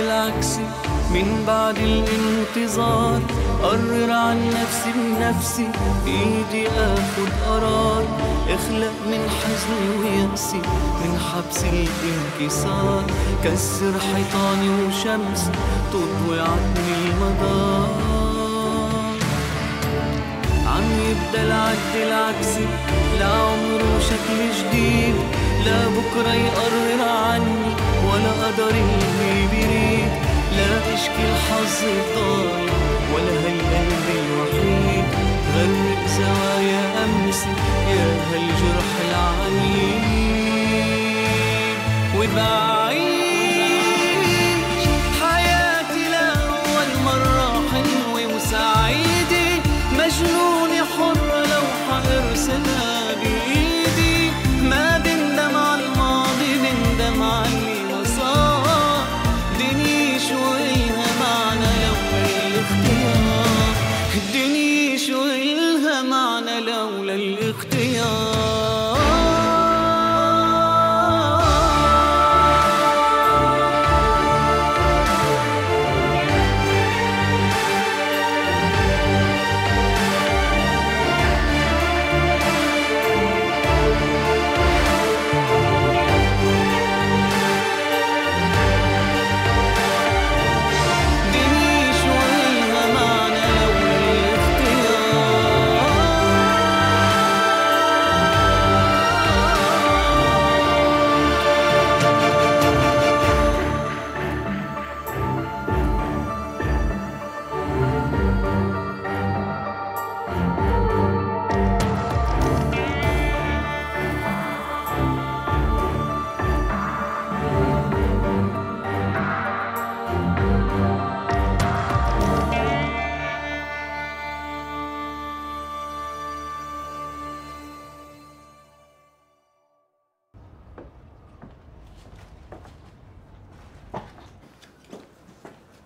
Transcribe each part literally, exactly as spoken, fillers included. العكس من بعد الانتظار، قرر عن نفسي بنفسي بإيدي آخد قرار، اخلق من حزني ويأسي من حبس الانكسار، كسر حيطاني وشمس تضوي عني المدار، عم يبدأ العد العكسي لا عمره شكل جديد، لا بكرة يقرر عني ولا قدر اللي بيريد، لا اشكي الحظ الضايع ولا هالقلب الوحيد، غرق زوايا امسي يا هالجرح العميق، وبعيش حياتي لأول مرة حلوة وسعيدة، مجنونة حرة لوحة ارسمها بإيدي، ما بندم على الماضي بندم على اللي وصار، الدنيا شو إلها معنى لولا الاختيار، الدنيا شو إلها معنى لولا الاختيار.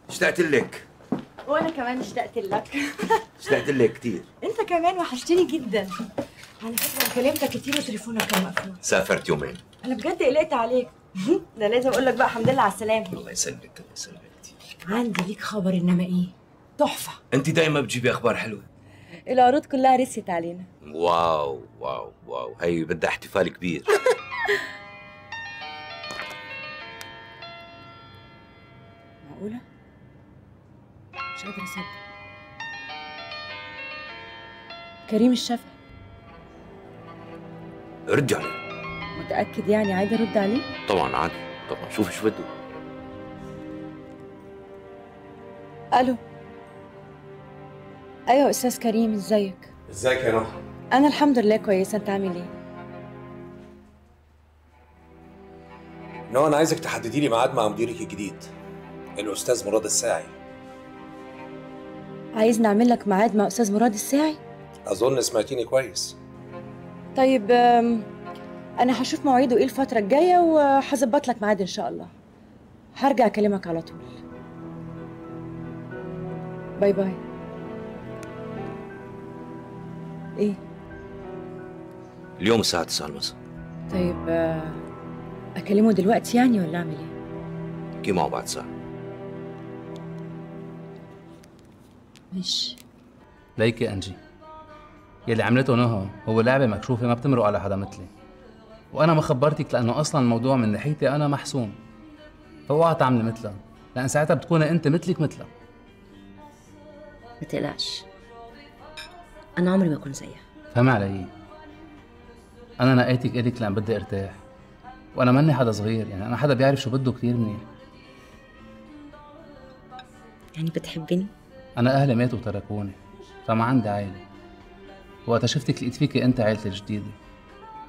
اشتقت لك. وانا كمان اشتقت لك. اشتقت لك كتير. انت كمان وحشتني جدا. على فكره كلمتك كتير وتليفونك كان مقفول. سافرت يومين. انا بجد قلقت عليك. ده لازم اقول لك بقى الحمد لله على السلامه. الله يسلمك الله يسلمك كتير. عندي ليك خبر انما ايه؟ تحفه. انت دايما بتجيبي اخبار حلوه. العروض كلها رست علينا. واو واو واو، هي بدها احتفال كبير. معقوله؟ مش قادرة أصدق. كريم الشافعي. ردي عليه. متأكد يعني عادي أرد عليه؟ طبعًا عادي، طبعًا، شوفي شو بده. ألو. أيوه أستاذ كريم، إزيك؟ إزيك يا نهى؟ أنا الحمد لله كويسة، أنت عامل إيه؟ نهى أنا عايزك تحددي لي ميعاد مع مديرك الجديد، الأستاذ مراد الساعي. عايز نعمل لك ميعاد مع أستاذ مراد الساعي؟ أظن سمعتيني كويس. طيب أنا هشوف مواعيده إيه الفترة الجاية وهظبط لك ميعاد إن شاء الله. هرجع أكلمك على طول. باي باي. إيه؟ اليوم الساعة تسعة المساء. طيب أكلمه دلوقتي يعني ولا أعمل إيه؟ احكي معه بعد ساعة. ماشي. ليك يا انجي، يلي عملته نهى هو لعبه مكشوفه ما بتمرق على حدا مثلي، وانا ما خبرتك لانه اصلا الموضوع من ناحيتي انا محسوم، فاوعى تعملي مثلها لان ساعتها بتكوني انت مثلك مثلها. ما تقلقش، انا عمري ما اكون زيها. فهم علي، انا نقيتك الك لان بدي ارتاح، وانا ماني حدا صغير، يعني انا حدا بيعرف شو بده كثير منيح. يعني بتحبني؟ أنا أهلي ماتوا وتركوني، فما عندي عائلة. وقتها شفتك لقيت فيكي أنت عائلتي الجديدة.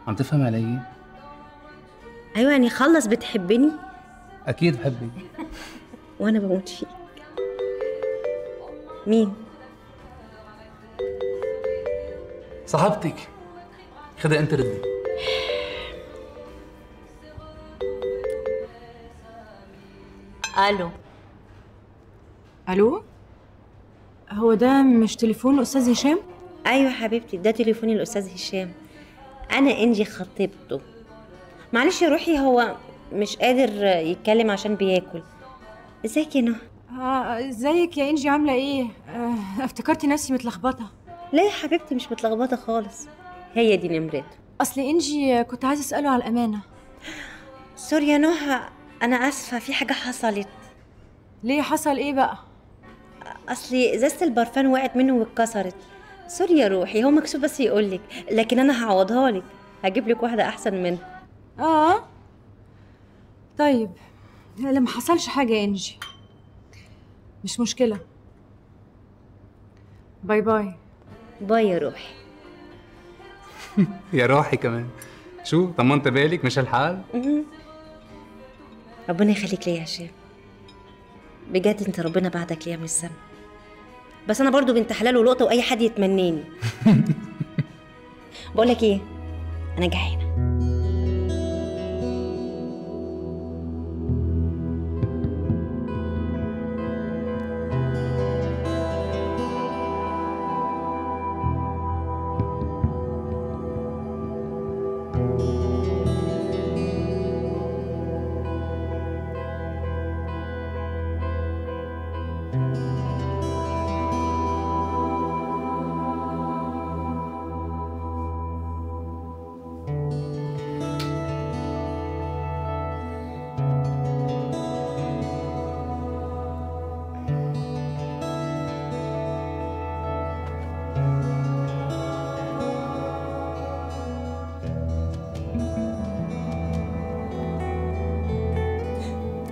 عم تفهم علي؟ أيوة يعني خلص بتحبني؟ أكيد بحبك. وأنا بموت فيك. مين؟ صاحبتك. خدي أنت ردي. ألو. ألو؟ هو ده مش تليفون الأستاذ هشام؟ أيوة حبيبتي، ده تليفوني الأستاذ هشام. أنا إنجي خطيبته. معلش يا روحي، هو مش قادر يتكلم عشان بياكل، ازيك يا نهى؟ اه ازيك يا انجي، عامله ايه؟ آه افتكرتي نفسي متلخبطه. لا يا حبيبتي مش متلخبطه خالص، هي دي نمرته. اصل انجي كنت عايزه اساله على الامانه. سوري يا نهى انا اسفه، في حاجه حصلت. ليه حصل ايه بقى؟ اصلي ازازه البرفان وقعت منه واتكسرت. سوري يا روحي، هو مكسوف بس يقول لك، لكن انا هعوضها لك، هجيب لك واحده احسن منها. اه طيب لا ما حصلش حاجه يا انجي، مش مشكله. باي باي. باي يا روحي. يا روحي كمان، شو طمنت بالك مش الحال؟ ربنا يخليك ليا يا هشام، بجد انت ربنا بعدك ليا من السما، بس انا برضو بنت حلال ولقطه واي حد يتمناني. بقول لك ايه، انا جعانه.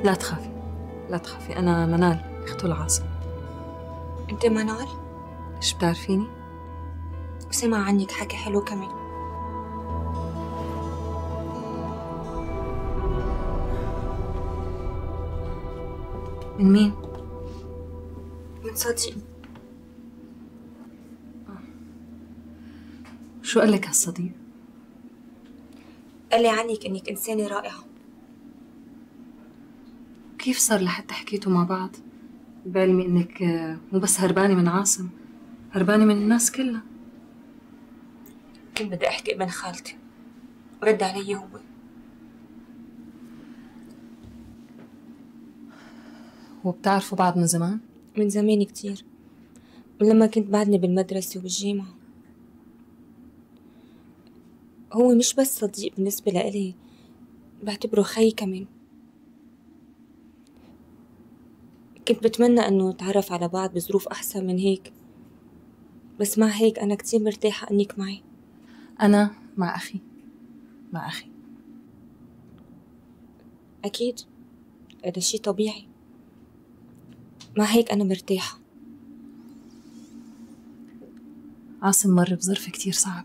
لا تخافي لا تخافي، أنا منال أخت العاصم. أنت منال؟ إيش بتعرفيني؟ وسمع عنك حكي حلو كمان. من مين؟ من صديق. شو قال لك هالصديق؟ قال لي عنك إنك إنسانة رائعة. كيف صار لحتى حكيتوا مع بعض؟ بعلمي انك مو بس هربانه من عاصم، هربانه من الناس كلها. كنت بدي احكي ابن خالتي ورد علي هو. وبتعرفوا بعض من زمان؟ من زمان كتير، من لما كنت بعدني بالمدرسه وبالجامعه. هو مش بس صديق بالنسبه لإلي، بعتبره خي كمان. كنت بتمنى انه نتعرف على بعض بظروف احسن من هيك، بس مع هيك انا كتير مرتاحه انك معي. انا مع اخي، مع اخي اكيد هذا شي طبيعي، مع هيك انا مرتاحه. عاصم مر بظرف كتير صعب،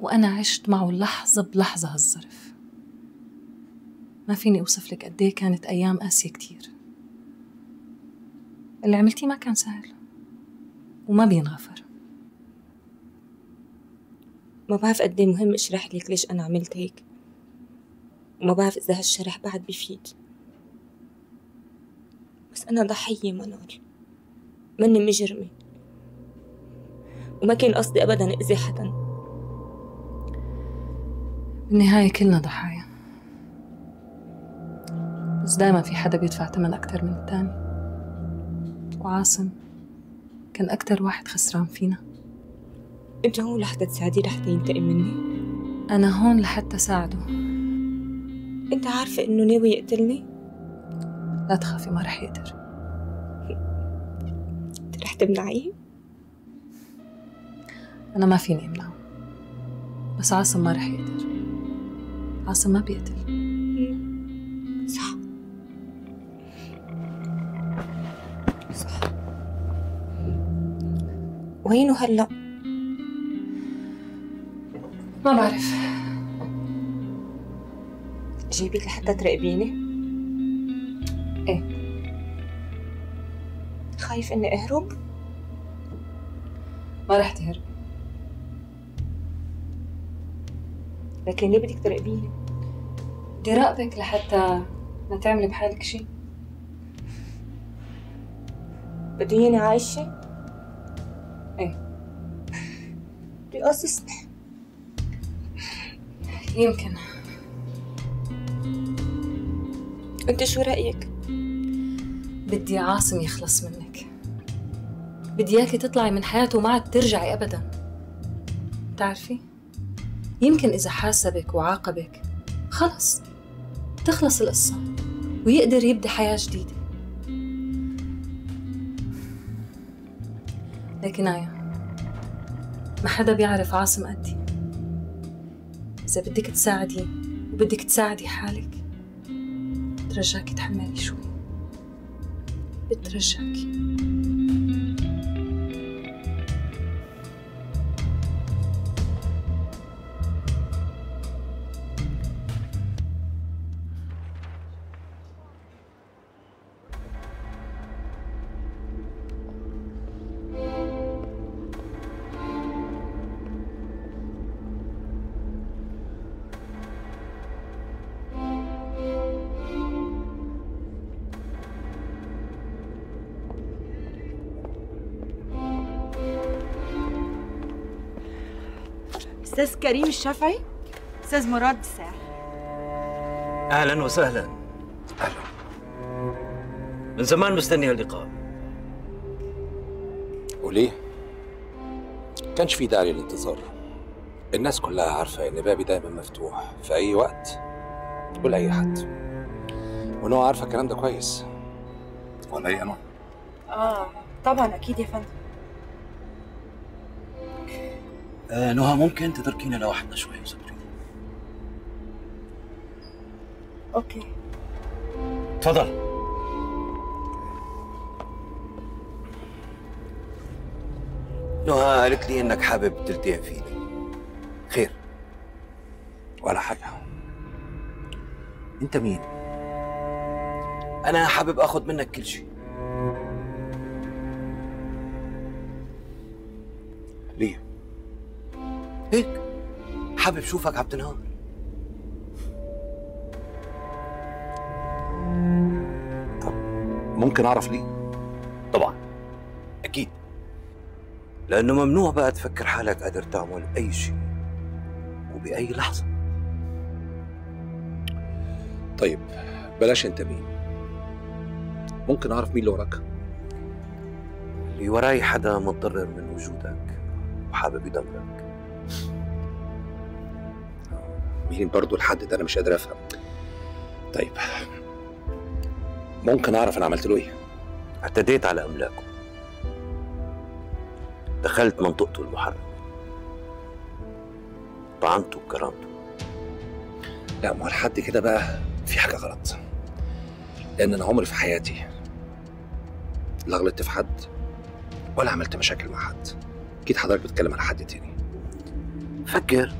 وانا عشت معه لحظه بلحظه هالظرف. ما فيني اوصف لك قد ايه كانت ايام قاسيه كتير. اللي عملتيه ما كان سهل وما بينغفر. ما بعرف قد ايه مهم اشرح لك ليش انا عملت هيك، وما بعرف اذا هالشرح بعد بيفيد، بس انا ضحيه منال، مني مجرمه، وما كان قصدي ابدا اذي حدا. بالنهايه كلنا ضحايا، بس دايما في حدا بيدفع ثمن أكتر من التاني، وعاصم كان أكتر واحد خسران فينا. أنت هون لحتى تساعديه لحتى ينتقم مني؟ أنا هون لحتى ساعده. أنت عارفة إنه ناوي يقتلني؟ لا تخافي ما رح يقدر. أنت رح تمنعيه؟ أنا ما فيني أمنعه، بس عاصم ما رح يقدر. عاصم ما بيقتل. صح صح. وينه هلا؟ ما بعرف. جايبك لحتى تراقبيني؟ ايه. خايف اني اهرب؟ ما رح تهرب، لكن ليه بدك تراقبيني؟ بدي راقبك لحتى ما تعملي بحالك شي. بدي اياني عايشة؟ ايه. بدي قصصني. يمكن. انت شو رأيك؟ بدي عاصم يخلص منك. بدي اياكي تطلعي من حياته وما عاد ترجعي ابدا. بتعرفي؟ يمكن اذا حاسبك وعاقبك خلص تخلص القصه ويقدر يبدا حياه جديده. لكن آية، ما حدا بيعرف عاصم قدي. اذا بدك تساعدي وبدك تساعدي حالك بترجاكي تحملي شوي، بترجاكي. أستاذ كريم الشافعي، أستاذ مراد الساعي. أهلاً وسهلاً. أهلاً. من زمان مستني هاللقاء. وليه؟ كانش في داعي للانتظار. الناس كلها عارفة إن بابي دايماً مفتوح في أي وقت تقول أي حد. ونوع عارفة الكلام ده كويس. ولا إيه أنا؟ آه طبعاً أكيد يا فندم. آه نهى، ممكن تتركينا لوحدنا شوية وصبريني؟ اوكي اتفضل. نهى قالت لي انك حابب تلتئم فيني. خير ولا حاجة. انت مين؟ انا حابب اخد منك كل شيء. ليه؟ هيك حابب شوفك عم تنهار. طب ممكن اعرف ليه؟ طبعا اكيد، لانه ممنوع بقى تفكر حالك قادر تعمل اي شيء وباي لحظه. طيب بلاش انت مين، ممكن اعرف مين اللي وراك؟ اللي وراي حدا متضرر من وجودك وحابب يدمرك. مين برضه الحد ده؟ انا مش قادر افهم. طيب ممكن اعرف انا عملت له ايه؟ اعتديت على املاكه، دخلت منطقته المحرمه، طعنته بكرامته. لا ما هو الحد كده بقى في حاجه غلط، لان انا عمري في حياتي لا غلطت في حد ولا عملت مشاكل مع حد. اكيد حضرتك بتتكلم على حد تاني. فكر،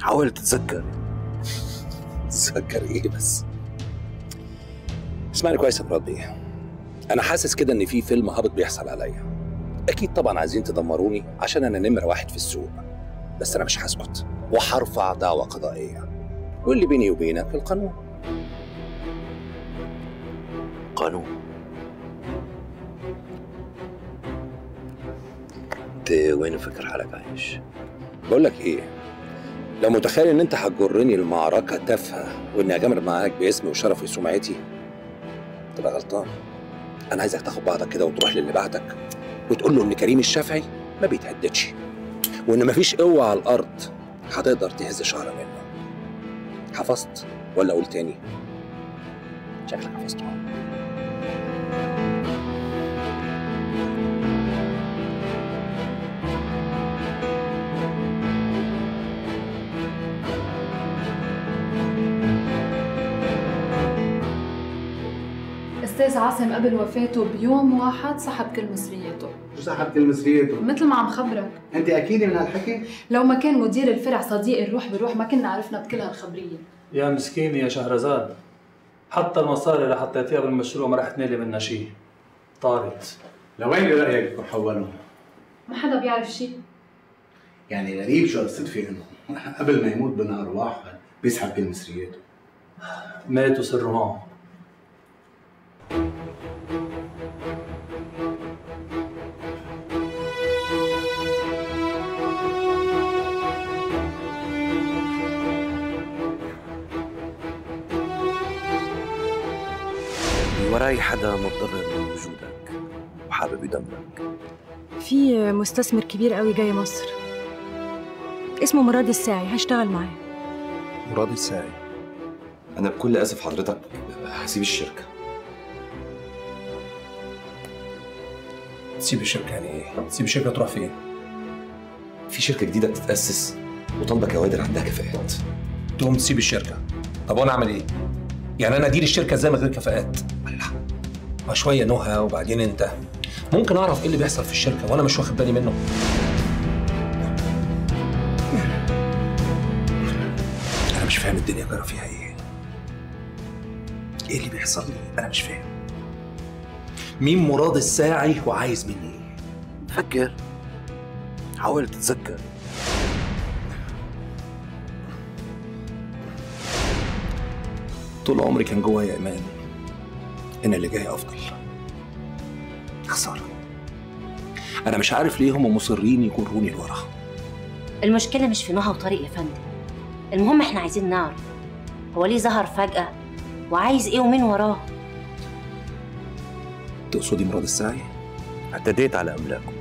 حاول تتذكر. تتذكر ايه بس؟ اسمعني كويس يا مراد بيه، انا حاسس كده ان في فيلم هابط بيحصل عليا. اكيد طبعا عايزين تدمروني عشان انا نمره واحد في السوق، بس انا مش هسكت وهرفع دعوه قضائيه، واللي بيني وبينك القانون. قانون؟ انت وين فكر حالك عايش؟ بقول لك ايه، لو متخيل ان انت هتجرني لمعركه تافهه واني اجامل معاك باسمي وشرفي وسمعتي تبقى غلطان. انا عايزك تاخد بعضك كده وتروح للي بعدك وتقول له ان كريم الشافعي ما بيتهددش، وان مفيش قوه على الارض هتقدر تهز شعره منه. حفظت ولا اقول تاني؟ شكلك حفظت. الأستاذ عاصم قبل وفاته بيوم واحد سحب كل مصرياته. شو سحب كل مصرياته؟ مثل ما عم خبرك. أنت أكيد من هالحكي؟ لو ما كان مدير الفرع صديقي الروح بالروح ما كنا عرفنا بكل هالخبرية. يا مسكينة يا شهرزاد، حتى المصاري اللي حطيتيها بالمشروع ما رح تنالي منها شيء. طارت. لوين برأيك بدكم حولوها؟ ما حدا بيعرف شيء. يعني غريب شو هالصدفة إنه قبل ما يموت بنهار واحد بيسحب كل مصرياته. مات وصروا معه. وراي حدا متضرر من وجودك وحابب يدمرك. في مستثمر كبير قوي جاي مصر اسمه مراد الساعي، هشتغل معاه. مراد الساعي؟ أنا بكل أسف حضرتك هسيب الشركة. تسيب الشركة يعني إيه؟ تسيب الشركة تروح فين؟ في شركة جديدة بتتأسس وطالبة كوادر عندها كفاءات. تقوم تسيب الشركة؟ طب وأنا أعمل إيه؟ يعني أنا أدير الشركة إزاي من غير كفاءات؟ الله، ما شوية نهى وبعدين أنت. ممكن أعرف إيه اللي بيحصل في الشركة وأنا مش واخد بالي منه؟ أنا مش فاهم الدنيا جرى فيها إيه؟ إيه اللي بيحصل لي؟ أنا مش فاهم. مين مراد الساعي وعايز مني إيه؟ فكر، حاول تتذكر. طول عمري كان جوايا إيمان إن اللي جاي أفضل. خسارة. أنا مش عارف ليه هم مصرين يجروني لورا. المشكلة مش في نهى وطريق يا فندم. المهم إحنا عايزين نعرف هو ليه ظهر فجأة وعايز إيه ومين وراه؟ تقصدي مراد الساعي؟ اعتديت على أملاكه.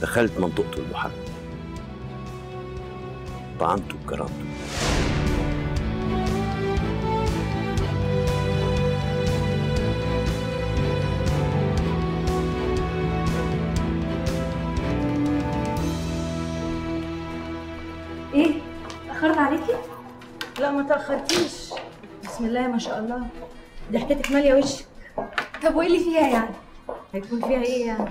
دخلت منطقته المحرمة. طعنته بكرامته. اتأخرت عليكي؟ لا ما تأخرتيش، بسم الله ما شاء الله، ضحكتك مالية وشك. طب وإيه اللي فيها يعني؟ هيكون فيها إيه يعني؟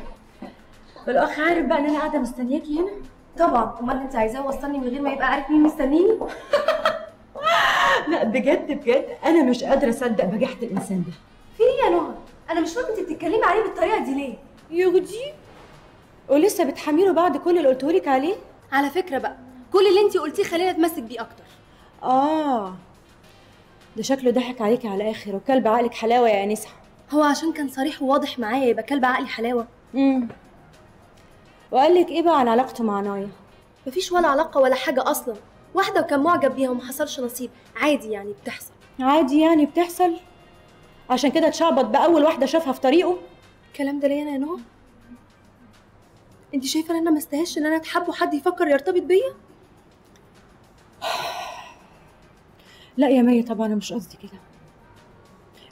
الأخ عارف بقى إن أنا قاعدة مستنياكي هنا؟ طبعًا، أمال أنت عايزاه يوصلني من غير ما يبقى عارف مين مستنيني؟ لا بجد بجد أنا مش قادرة أصدق بجاحة الإنسان ده. في إيه يا نهى؟ أنا مش فاهمة أنت بتتكلمي عليه بالطريقة دي ليه؟ يغديه ولسه بتحميله بعد كل اللي قلتهولك عليه؟ على فكرة بقى كل اللي انتي قلتيه خلينا اتمسك بيه اكتر. اه ده شكله ضحك عليكي على الاخر، وكلب عقلك حلاوه يا انسه. هو عشان كان صريح وواضح معايا يبقى كلب عقلي حلاوه؟ امم وقال لك ايه بقى عن علاقته مع نايا؟ مفيش ولا علاقه ولا حاجه اصلا، واحده وكان معجب بيها وما حصلش نصيب، عادي يعني بتحصل. عادي يعني بتحصل؟ عشان كده اتشعبط باول واحده شافها في طريقه؟ الكلام ده ليا انا يا نهى؟ انت شايفه ان انا ما استاهلش ان انا اتحب وحد يفكر يرتبط بيا؟ لا يا مي طبعا انا مش قصدي كده،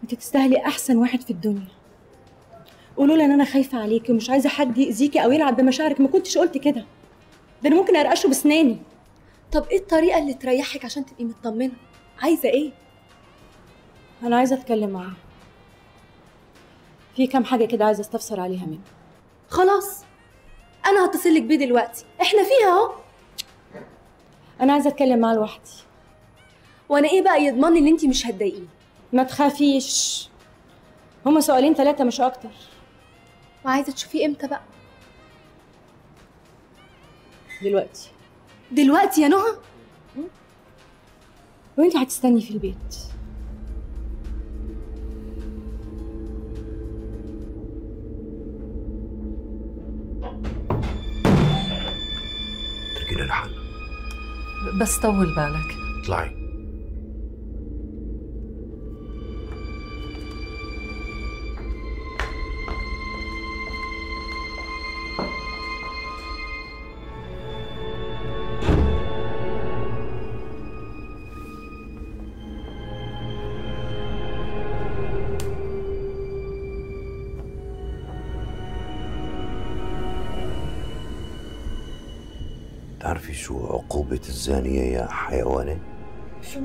انت تستاهلي احسن واحد في الدنيا. قولوا له ان انا خايفه عليكي ومش عايزه حد يأذيكي او يلعب بمشاعرك. ما كنتش قلت كده، ده انا ممكن ارقشه بسناني. طب ايه الطريقه اللي تريحك عشان تبقي مطمنه؟ عايزه ايه؟ انا عايزه اتكلم معاه في كام حاجه كده، عايزه استفسر عليها منه. خلاص انا هتصلك بيه دلوقتي، احنا فيها اهو. انا عايزه اتكلم معاه لوحدي. وانا ايه بقى يضمني ان انتي مش هتضايقيه؟ ما تخافيش، هما سؤالين ثلاثه مش اكتر. وعايزه تشوفيه امتى بقى؟ دلوقتي. دلوقتي يا نهى؟ وانتي هتستني في البيت. اتركينا لحالنا. بس طول بالك. اطلعي. تعرفي شو عقوبة الزانية يا حيوانة؟ شو؟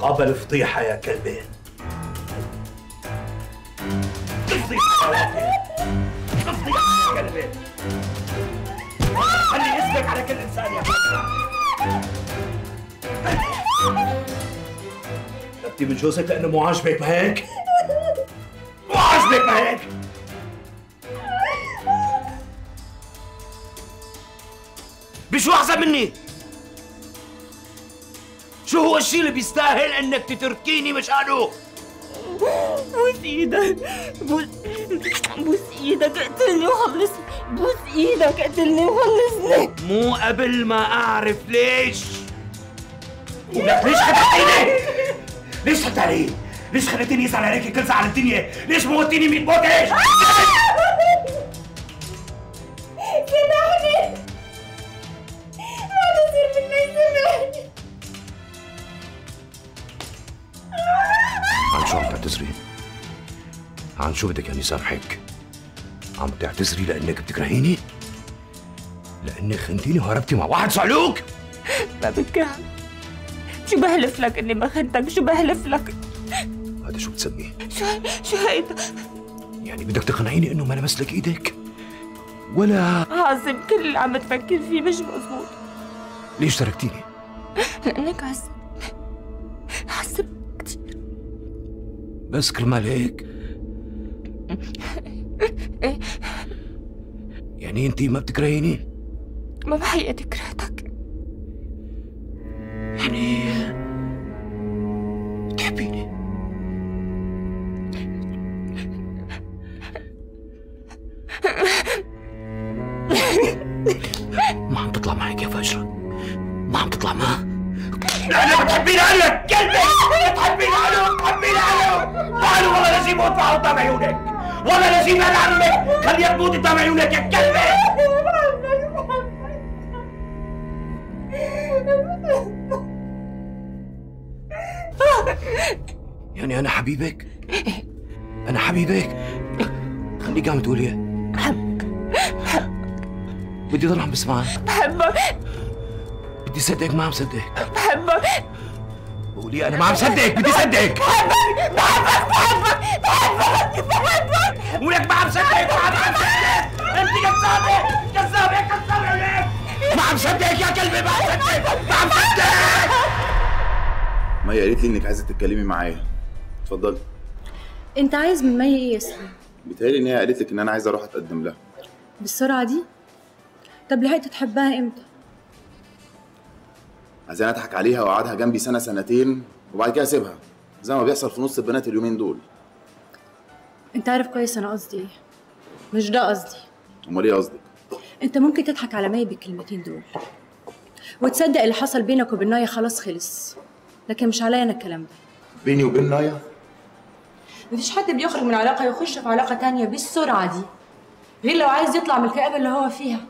قابل فضيحة يا كلبين. فضيحة يا كلبين. خلي اسمك على كل إنسان يا حيوانة. طلبتي من جوزك لأنه مو عاجبك ما هيك؟ معاك. بشو أحسن مني؟ شو هو الشيء اللي بيستاهل انك تتركيني مشانه؟ بوس ايدك، بوس بوس ايدك، اقتلني وخلصني، بوس ايدك، قتلني وخلصني. مو قبل ما اعرف ليش. ولك ليش خدعتيني؟ ليش خدعتيني؟ ليش خليتيني يزعل عليكي كل زعل الدنيا؟ ليش موتيني مية موت؟ ليش؟ سامحني، ما بصير مني، سامحني. عن شو عم تعتذري؟ عن شو بدك يعني سامحك؟ عم تعتذري لأنك بتكرهيني؟ لأنك خنتيني وهربتي مع واحد صعلوك؟ ما بكرهك، شو بهلف لك إني ما خنتك، شو بهلف لك؟ هذا شو بتسميه؟ شو شو هيدا؟ يعني بدك تقنعيني إنه ما لمسلك إيدك؟ ولا عاصم، كل اللي عم تفكر فيه مش مضبوط. ليش تركتيني؟ لأنك عصب، عصب كثير. بس كرمال هيك؟ يعني انتي ما بتكرهيني؟ ما بحقيقتي كرهتك. يعني بتحبيني؟ ما عم تطلع معك يا فجرة، ما عم تطلع معها. انا بتحبيني انا كلبي، بتحبيني انا، بتحبيني انا. تعالوا والله لازم اموت معه قدام عيونك، والله لازم انا عمك، خليك تموتي قدام عيونك يا كلبة. يعني انا حبيبك؟ انا حبيبك؟ خليك عم تقولي بحبك، بحبك، بدي ضل عم بسمعك. بحبك، بدي صدقك ما عم صدقك. بحبك، قولي انا ما عم صدقك، بدي صدقك. بحبك، بحبك، بحبك، بحبك، بحبك. ولك ما عم صدقك، ما عم صدقك، انت كذابه، كذابه، كذابه ولك. ما عم صدقك يا كلبي، ما عم صدقك، ما عم صدقك. مي قالت لي انك عايزه تتكلمي معايا، اتفضلي. انت عايز من مي ايه يا اسلام؟ بيتهيألي ان هي قالت لك ان انا عايزه اروح اتقدم لها. بالسرعه دي؟ طب لحقت تحبها امتى؟ عايزين اضحك عليها واقعدها جنبي سنه سنتين وبعد كده اسيبها، زي ما بيحصل في نص البنات اليومين دول. انت عارف كويس انا قصدي ايه، مش ده قصدي. امال ايه قصدك؟ انت ممكن تضحك على مي بالكلمتين دول وتصدق اللي حصل بينك وبين نايا خلاص خلص، لكن مش عليا انا الكلام ده. بيني وبين نايا؟ مفيش حد بيخرج من علاقه يخش في علاقه تانية بالسرعه دي، غير لو عايز يطلع من الكآبه اللي هو فيها.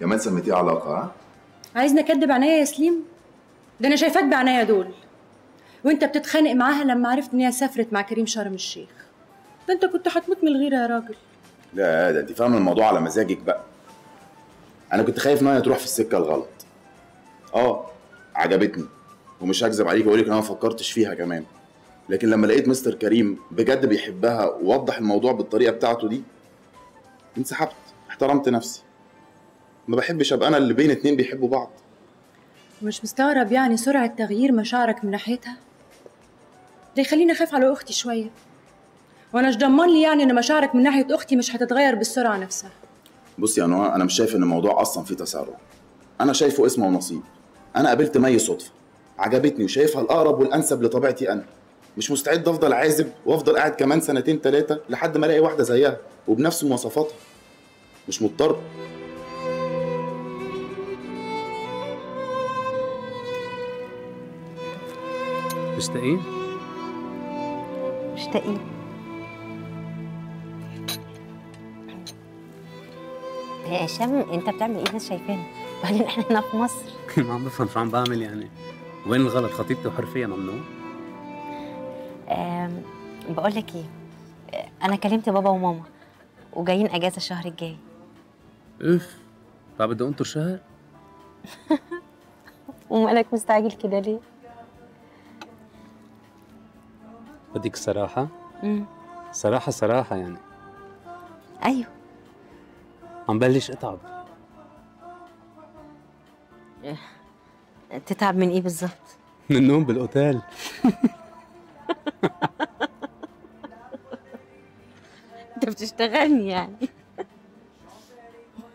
كمان سميتيه علاقه؟ ها؟ عايزني اكدب عينيا يا سليم؟ ده انا شايفاك بعينيا دول، وانت بتتخانق معاها لما عرفت ان هي سافرت مع كريم شرم الشيخ. ده انت كنت هتموت من الغيره يا راجل. لا ده انت فاهمه الموضوع على مزاجك بقى. انا كنت خايف نايا تروح في السكه الغلط. اه عجبتني ومش هكذب عليك واقول لك انا ما فكرتش فيها كمان، لكن لما لقيت مستر كريم بجد بيحبها ووضح الموضوع بالطريقه بتاعته دي انسحبت، احترمت نفسي. ما بحبش ابقى انا اللي بين اتنين بيحبوا بعض. مش مستغرب يعني سرعه تغيير مشاعرك من ناحيتها؟ ده يخليني اخاف على اختي شويه، وانا مش ضمن لي يعني ان مشاعرك من ناحيه اختي مش هتتغير بالسرعه نفسها. بصي انا انا مش شايف ان الموضوع اصلا فيه تسارع، انا شايفه اسمه ونصيب. انا قابلت مي صدفه، عجبتني وشايفها الاقرب والانسب لطبيعتي انا، مش مستعد افضل عازب وافضل قاعد كمان سنتين ثلاثه لحد ما الاقي واحده زيها وبنفس مواصفاتها. مش مضطر. مشتاقين؟ مشتاقين. يا هشام انت بتعمل ايه؟ الناس شايفانا، وبعدين احنا هنا في مصر. ما عم بفهم شو عم بعمل يعني، وين الغلط؟ خطيبتي وحرفيا ممنوع. أم... بقول لك ايه، انا كلمت بابا وماما وجايين اجازه الشهر الجاي. اف طب بدي انطر شهر؟ ومالك مستعجل كده ليه؟ بديك صراحة؟ امم صراحة صراحة يعني. أيوه عم بلش أتعب. تتعب من إيه بالظبط؟ من النوم بالأوتيل. أنت بتشتغلني يعني.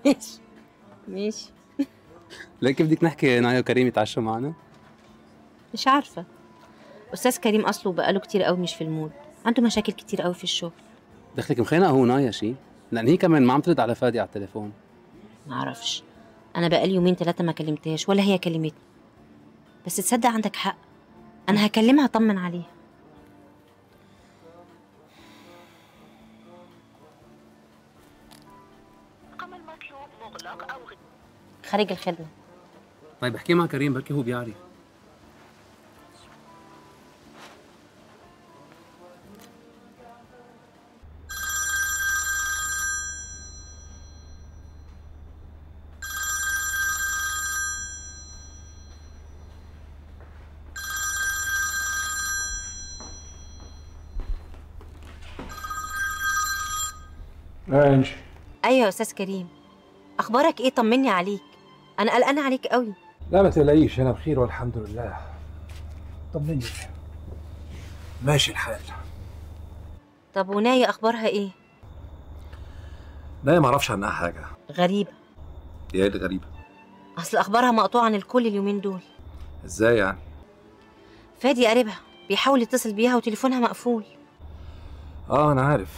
ماشي ماشي. لكن بدك نحكي نايا وكريم يتعشوا معنا؟ مش عارفة، أستاذ كريم أصله بقاله كتير قوي مش في المود، عنده مشاكل كتير قوي في الشغل. دخلك مخانقة هو نايا شي؟ لان هي كمان ما عم ترد على فادي على التليفون. ما اعرفش، انا بقالي يومين ثلاثه ما كلمتهاش ولا هي كلمتني. بس تصدق عندك حق، انا هكلمها اطمن عليها. رقم المطلوب مغلق او خارج الخدمه. طيب احكي مع كريم بركي هو بيعرف. انجي. ايوه يا استاذ كريم، اخبارك ايه؟ طمني عليك، انا قلقانه عليك قوي. لا ما تقلقيش، انا بخير والحمد لله. طمني، ماشي الحال. طب ونايه اخبارها ايه؟ نايه ما اعرفش عنها حاجه. غريبه. ايه اللي غريبه؟ اصل اخبارها مقطوعه عن الكل اليومين دول. ازاي يعني؟ فادي قريبها بيحاول يتصل بيها وتليفونها مقفول. اه انا عارف،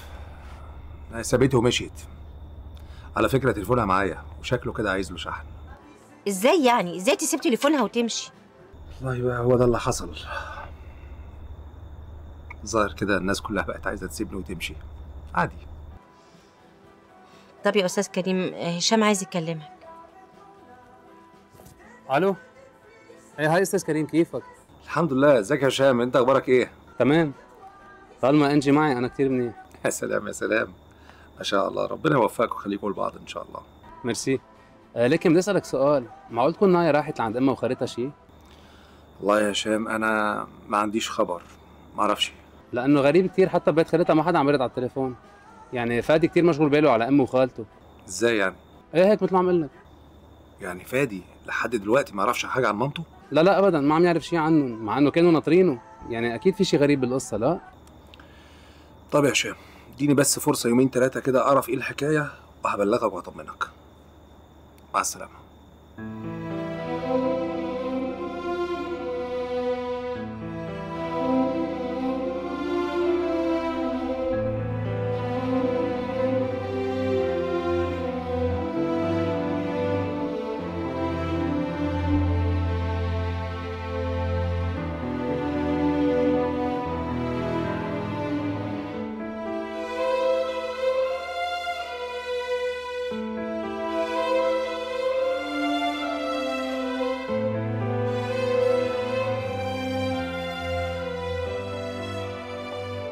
سابته ومشيت. على فكره تليفونها معايا وشكله كده عايز له شحن. ازاي يعني؟ ازاي تسيب تليفونها وتمشي؟ والله بقى هو ده اللي حصل. ظاهر كده الناس كلها بقت عايزه تسيبني وتمشي عادي. طب يا استاذ كريم، هشام عايز يكلمك. الو. ايه هاي استاذ كريم، كيفك؟ الحمد لله. ازيك يا هشام، انت اخبارك ايه؟ تمام. طالما انجي معي انا كتير منيح. يا سلام يا سلام، ما شاء الله، ربنا يوفقكم ويخليكم لبعض ان شاء الله. ميرسي. آه لكن بدي اسالك سؤال، معقول تكون نايه راحت لعند امها وخارتها شيء؟ والله يا هشام انا ما عنديش خبر، ما اعرفش. لانه غريب كتير، حتى ببيت خالتها ما حدا عم يرد على التليفون. يعني فادي كتير مشغول باله على امه وخالته. ازاي يعني؟ ايه هيك مثل ما عم اقول لك. يعني فادي لحد دلوقتي ما يعرفش حاجه عن مامته؟ لا لا ابدا، ما عم يعرف شيء عنهم، مع انه كانوا ناطرينه. يعني اكيد في شيء غريب بالقصه. لا طب يا هشام اديني بس فرصة يومين ثلاثة كده أعرف إيه الحكاية وهبلغك وهطمنك. مع السلامة.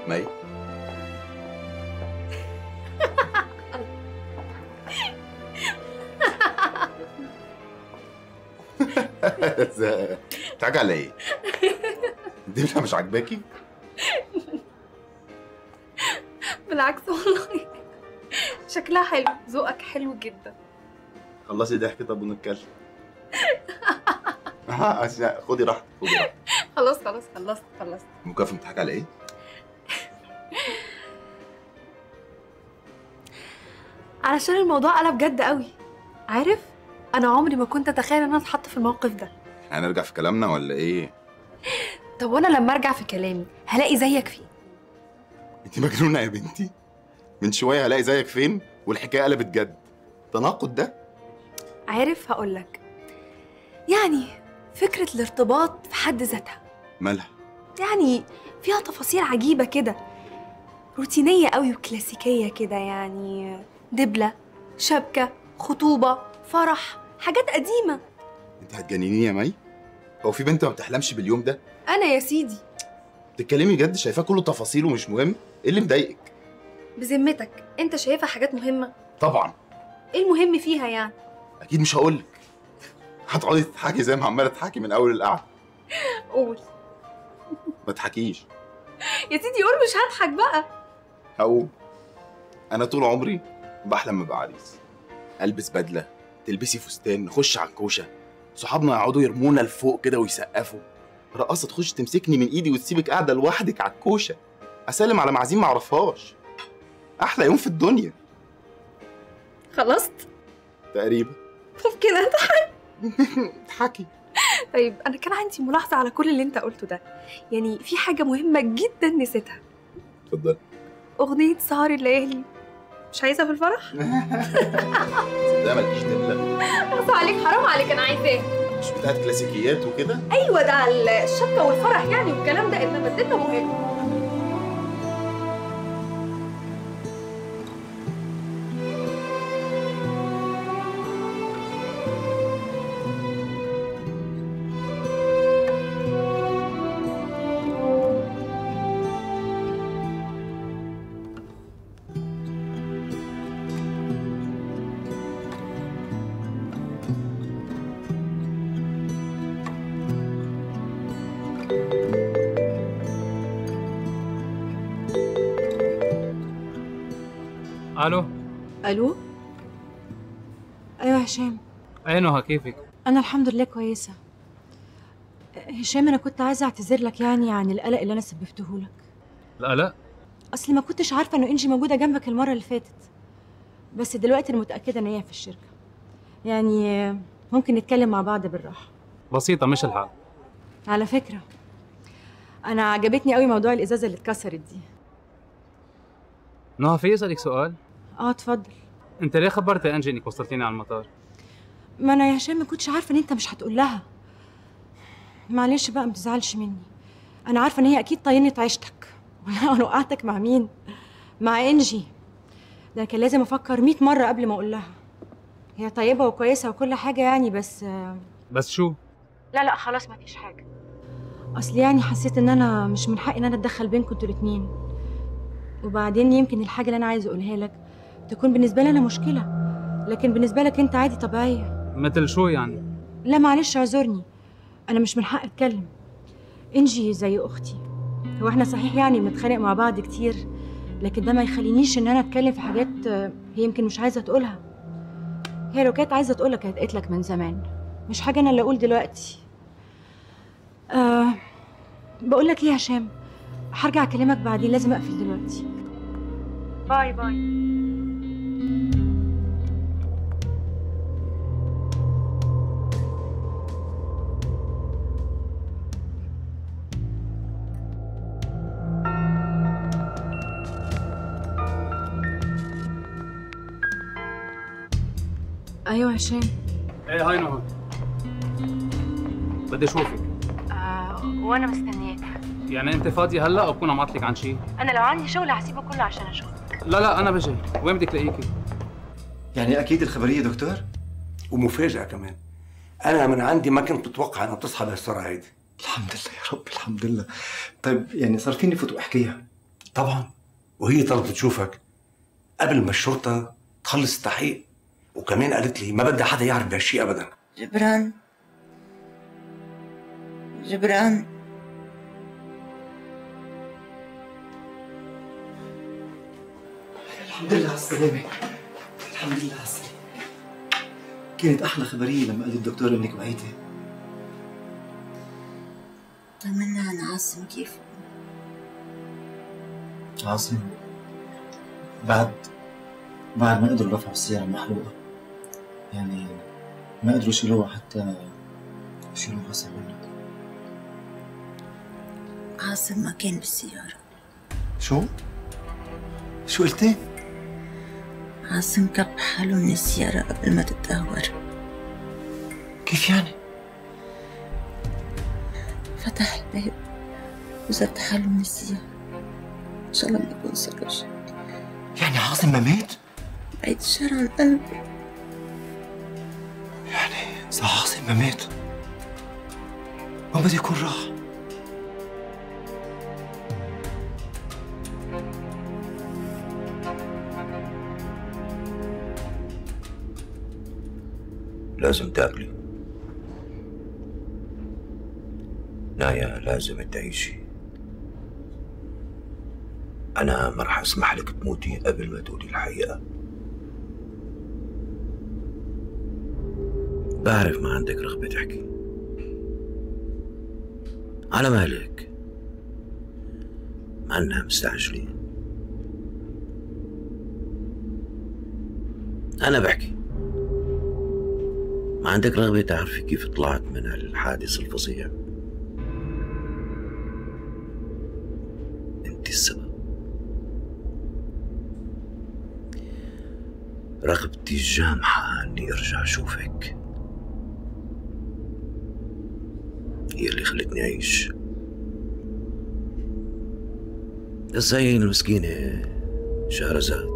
مي بتضحكي على ايه؟ الدبلة مش عاجباكي؟ بالعكس والله، شكلها حلو، ذوقك حلو جدا. خلصي ضحك طب ونتكلم. خدي راحتك خدي راحتك. خلاص خلاص خلصت خلصت. مكافئة بتضحكي على ايه؟ علشان الموضوع قلب جد قوي، عارف؟ انا عمري ما كنت اتخيل ان انا اتحط في الموقف ده. هنرجع في كلامنا ولا ايه؟ طب وانا لما ارجع في كلامي هلاقي زيك فين؟ انت مجنونه يا بنتي، من شويه هلاقي زيك فين والحكايه قلبت جد. التناقض ده عارف، هقول لك يعني فكره الارتباط في حد ذاتها مالها؟ يعني فيها تفاصيل عجيبه كده، روتينيه قوي وكلاسيكيه كده. يعني دبلة، شبكة، خطوبة، فرح، حاجات قديمة. انت هتجننيني يا مي؟ هو في بنت ما بتحلمش باليوم ده؟ انا يا سيدي بتتكلمي جد، شايفاه كله تفاصيل ومش مهم. ايه اللي مضايقك؟ بذمتك انت شايفها حاجات مهمة؟ طبعا. ايه المهم فيها يعني؟ اكيد مش هقولك، هتقعدي تضحكي زي ما عماله تضحكي من اول القعدة. قول. ما تضحكيش يا سيدي. قول. مش هضحك بقى. هقوم. انا طول عمري بحلم ابقى عريس، البس بدله، تلبسي فستان، نخش على الكوشه، صحابنا يقعدوا يرمونا لفوق كده ويسقفوا، رقاصه تخش تمسكني من ايدي وتسيبك قاعده لوحدك على الكوشه، اسلم على معازيم ما اعرفهاش، احلى يوم في الدنيا. خلصت تقريبا. ممكن اضحك؟ اضحكي. طيب انا كان عندي ملاحظه على كل اللي انت قلته ده، يعني في حاجه مهمه جدا نسيتها. اتفضلي. اغنيه سهر الليالي. مش عايزة في الفرح؟ ده مالكيش دبلة. بص عليك، حرام عليك، أنا عايزاه. مش بتاعت كلاسيكيات وكده؟ أيوة، ده على الشبكة والفرح يعني والكلام ده، إنما الدبلة مهمة. الو الو ايوه هشام. ايه نهى، كيفك؟ انا الحمد لله كويسه. هشام، انا كنت عايزه اعتذر لك يعني عن القلق اللي انا سببته لك. القلق؟ اصل ما كنتش عارفه انه انجي موجوده جنبك المره اللي فاتت، بس دلوقتي انا متاكده ان هي في الشركه، يعني ممكن نتكلم مع بعض بالراحه. بسيطه مش الحال. على فكره انا عجبتني قوي موضوع الازازه اللي اتكسرت دي. نهى، في اسالك سؤال؟ اه اتفضل. انت ليه خبرت انجي انك وصلتيني على المطار؟ ما انا يا هشام ما كنتش عارفه ان انت مش هتقول لها. معلش بقى، ما تزعلش مني، انا عارفه ان هي اكيد طينت عيشتك. ولا انا وقعتك مع مين؟ مع انجي. ده كان لازم افكر مية مره قبل ما اقول لها. هي طيبه وكويسه وكل حاجه يعني، بس بس شو؟ لا لا خلاص، ما فيش حاجه. اصل يعني حسيت ان انا مش من حقي ان انا اتدخل بينكم انتوا الاثنين، وبعدين يمكن الحاجه اللي انا عايزه اقولها لك تكون بالنسبه لي انا مشكله، لكن بالنسبه لك انت عادي طبيعيه. مثل شو يعني؟ لا معلش اعذرني، انا مش من حقي اتكلم. انجي زي اختي، هو احنا صحيح يعني بنتخانق مع بعض كتير، لكن ده ما يخلينيش ان انا اتكلم في حاجات هي يمكن مش عايزه تقولها. هي لو كانت عايزه تقولك كانت قالت لك من زمان، مش حاجه انا اللي اقول دلوقتي. أه بقول لك ايه يا هشام، هرجع اكلمك بعدين، لازم اقفل دلوقتي. باي باي. ايوه هشام. ايه هاي نهى، بدي اشوفك. آه وانا مستنياك. يعني انت فاضيه هلا او بكون عمعطلك عن شيء؟ انا لو عندي شغل هسيبه كله عشان اشوفك. لا لا انا بجي. وين بدك تلاقيكي؟ يعني اكيد الخبريه دكتور، ومفاجاه كمان. انا من عندي ما كنت متوقع انها بتصحى بهالسرعه هيدي. الحمد لله يا رب، الحمد لله. طيب يعني صار فيني فوت واحكيها؟ طبعا، وهي طلبت تشوفك قبل ما الشرطه تخلص التحقيق، وكمان قالت لي ما بدها حدا يعرف بهالشيء ابدا. جبران جبران الحمد لله على السلامة، الحمد لله على السلامة. كانت أحلى خبرية لما قال لي الدكتور إنك بعيتي. طمنا عن عاصم، كيف؟ عاصم بعد بعد ما قدروا رفعوا السيارة المحروقة، يعني ما قدروا يشيلوها، حتى يشيلوا عاصم منك. عاصم ما كان بالسيارة. شو؟ شو قلتي؟ عاصم كب حاله من السيارة قبل ما تتدهور. كيف يعني؟ فتح الباب وزت حاله من السيارة. إن شاء الله ما يكون صار شيء. يعني عاصم ما مات؟ بعيد الشر عن قلبي. يعني إذا عاصم ما مات ما بده يكون راح. لازم تاكلي. نايا لازم تعيشي. أنا ما رح أسمح لك تموتي قبل ما تقولي الحقيقة. بعرف ما عندك رغبة تحكي، على مالك، ما أنا مستعجلين. أنا بحكي، ما عندك رغبة تعرفي كيف طلعت من هالحادث الفظيع؟ أنت السبب. رغبتي الجامحة إني أرجع أشوفك هي اللي خلتني أعيش. الزين المسكينة شهرزاد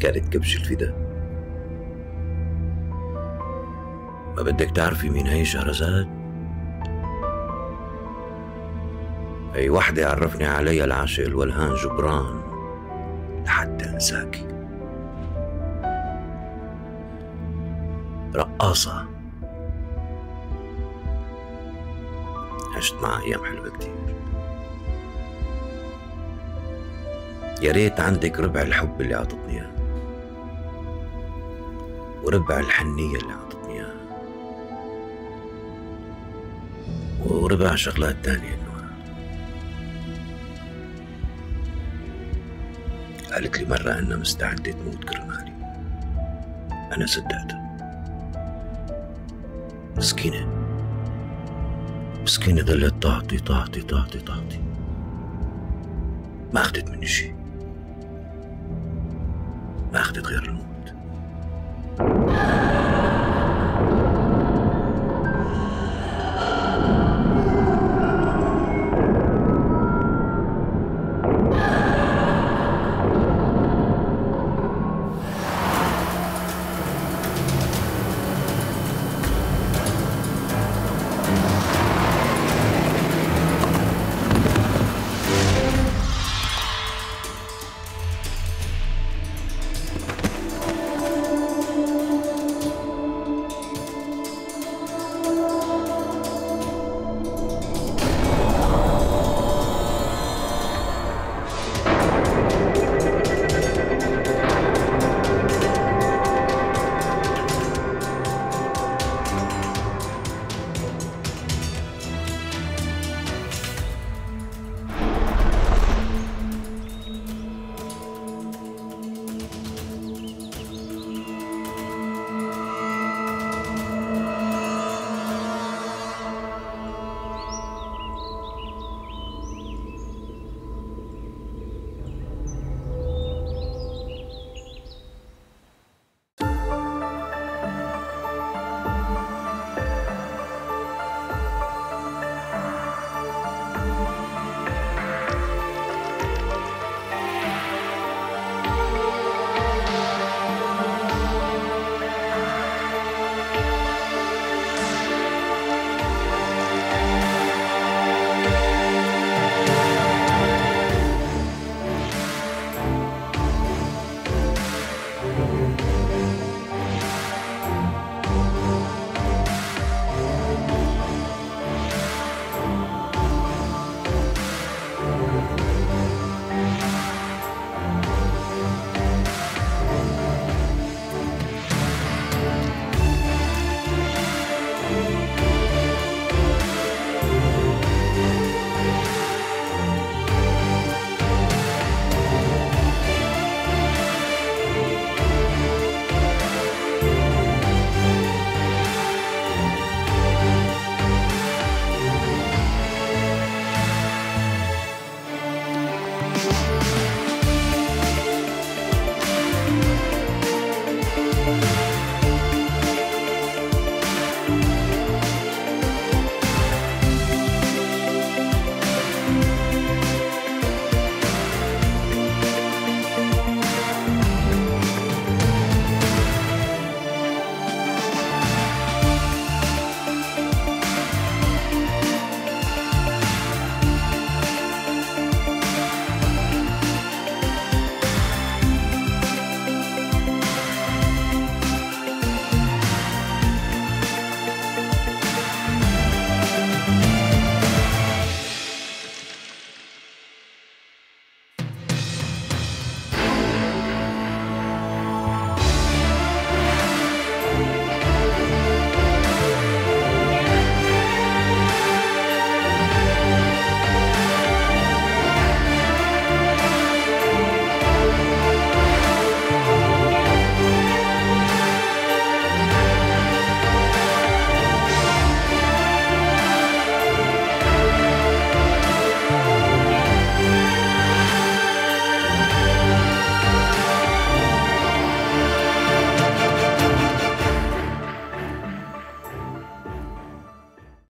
كانت كبش الفداء. ما بدك تعرفي مين هي شهرزاد؟ هي وحدة عرفني عليها العاشق الولهان جبران لحتى أنساكي. رقاصة عشت معها أيام حلوة كتير. يا ريت عندك ربع الحب اللي أعطتني إياه وربع الحنية اللي أعطتني إياها وربع شغلات تانية. قالت لي مرة أنها مستعدة تموت كرمالي، أنا صدقتها. مسكينة مسكينة ضلت تعطي تعطي تعطي تعطي، ما أخذت مني شي، ما أخذت غير الموت.